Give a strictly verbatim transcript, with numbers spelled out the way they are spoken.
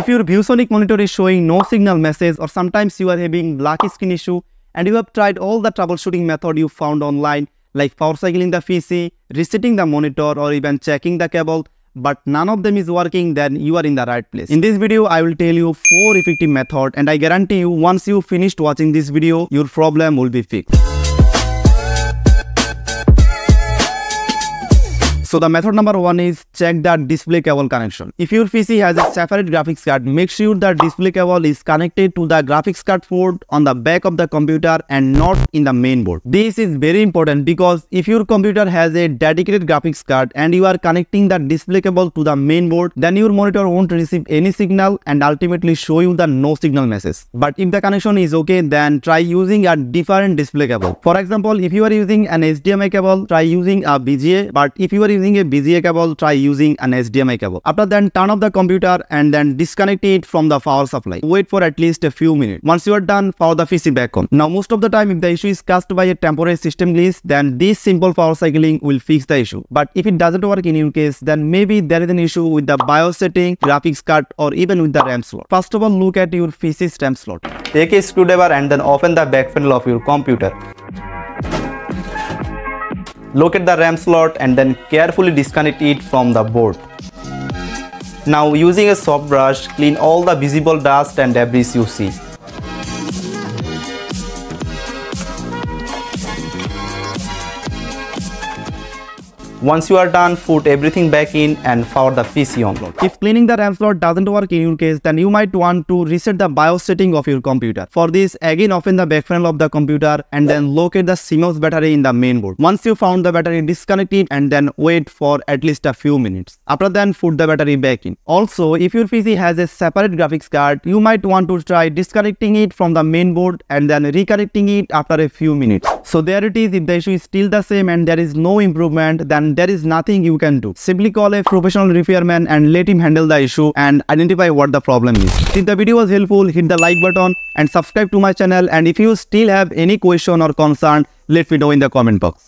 If your ViewSonic monitor is showing no signal message, or sometimes you are having black screen issue and you have tried all the troubleshooting method you found online, like power cycling the P C, resetting the monitor, or even checking the cable, but none of them is working, then you are in the right place. In this video, I will tell you four effective methods, and I guarantee you, once you finished watching this video, your problem will be fixed. So the method number one is check the display cable connection. If your P C has a separate graphics card, make sure the display cable is connected to the graphics card port on the back of the computer and not in the main board. This is very important because if your computer has a dedicated graphics card and you are connecting the display cable to the main board, then your monitor won't receive any signal and ultimately show you the no signal message. But if the connection is okay, then try using a different display cable. For example, if you are using an H D M I cable, try using a V G A, but if you are using Using a V G A cable, try using an H D M I cable. After that, turn off the computer and then disconnect it from the power supply. Wait for at least a few minutes. Once you are done, power the P C back on. Now, most of the time, if the issue is caused by a temporary system glitch, then this simple power cycling will fix the issue. But if it doesn't work in your case, then maybe there is an issue with the BIOS setting, graphics card, or even with the RAM slot. First of all, look at your P C's RAM slot. Take a screwdriver and then open the back panel of your computer. Locate the RAM slot and then carefully disconnect it from the board. Now, using a soft brush, clean all the visible dust and debris you see. Once you are done, put everything back in and power the P C on. If cleaning the RAM slot doesn't work in your case, then you might want to reset the BIOS setting of your computer. For this, again open the back panel of the computer and then locate the C M O S battery in the main board. Once you found the battery, disconnect it and then wait for at least a few minutes. After then, put the battery back in. Also, if your P C has a separate graphics card, you might want to try disconnecting it from the main board and then reconnecting it after a few minutes. So there it is. If the issue is still the same and there is no improvement, then there is nothing you can do. Simply call a professional repairman and let him handle the issue and identify what the problem is. If the video was helpful, hit the like button and subscribe to my channel. And if you still have any question or concern, let me know in the comment box.